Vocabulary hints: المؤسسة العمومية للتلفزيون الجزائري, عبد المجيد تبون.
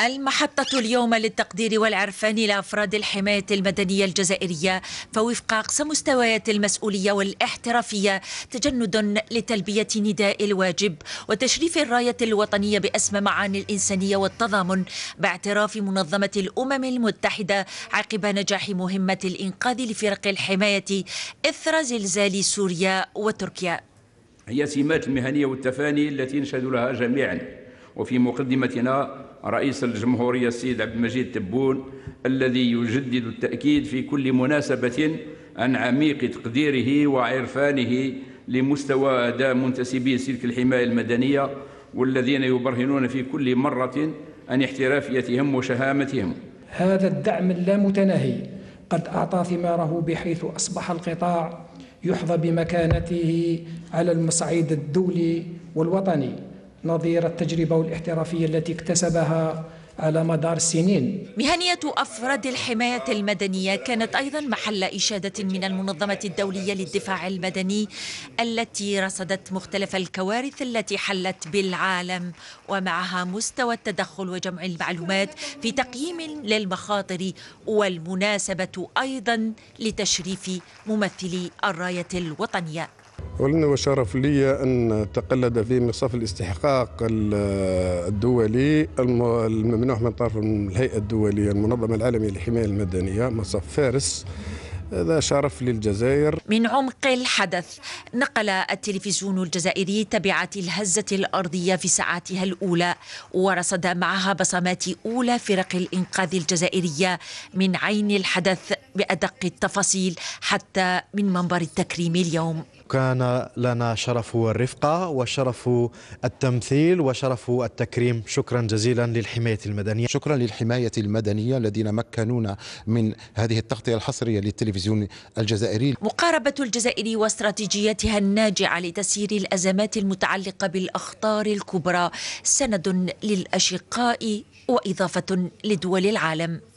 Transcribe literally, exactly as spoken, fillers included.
المحطة اليوم للتقدير والعرفان لأفراد الحماية المدنية الجزائرية، فوفق أقصى مستويات المسؤولية والاحترافية تجند لتلبية نداء الواجب وتشريف الراية الوطنية بأسمى معاني الإنسانية والتضامن، باعتراف منظمة الأمم المتحدة عقب نجاح مهمة الإنقاذ لفرق الحماية إثر زلزال سوريا وتركيا. هي سمات المهنية والتفاني التي نشهد لها جميعا، وفي مقدمتنا رئيس الجمهورية السيد عبد المجيد تبون الذي يجدد التأكيد في كل مناسبة عن عميق تقديره وعرفانه لمستوى أداء منتسبي سلك الحماية المدنية، والذين يبرهنون في كل مرة عن احترافيتهم وشهامتهم. هذا الدعم اللامتناهي قد أعطى ثماره، بحيث أصبح القطاع يحظى بمكانته على المصعيد الدولي والوطني نظير التجربة والاحترافية التي اكتسبها على مدار السنين. مهنية أفراد الحماية المدنية كانت أيضا محل إشادة من المنظمة الدولية للدفاع المدني التي رصدت مختلف الكوارث التي حلت بالعالم، ومعها مستوى التدخل وجمع المعلومات في تقييم للمخاطر، والمناسبة أيضا لتشريف ممثلي الراية الوطنية. أولا وشرف لي أن أتقلد في مصاف الاستحقاق الدولي الممنوح من طرف الهيئة الدولية المنظمة العالمية للحماية المدنية، مصاف فارس. هذا شرف للجزائر. من عمق الحدث نقل التلفزيون الجزائري تبعات الهزة الأرضية في ساعاتها الأولى، ورصد معها بصمات أولى فرق الإنقاذ الجزائرية من عين الحدث بأدق التفاصيل حتى من منبر التكريم اليوم. كان لنا شرف الرفقة وشرف التمثيل وشرف التكريم. شكرا جزيلا للحماية المدنية. شكرا للحماية المدنية الذين مكنونا من هذه التغطية الحصرية للتلفزيون الجزائري. مقاربة الجزائر واستراتيجيتها الناجعة لتسيير الأزمات المتعلقة بالأخطار الكبرى سند للأشقاء وإضافة لدول العالم.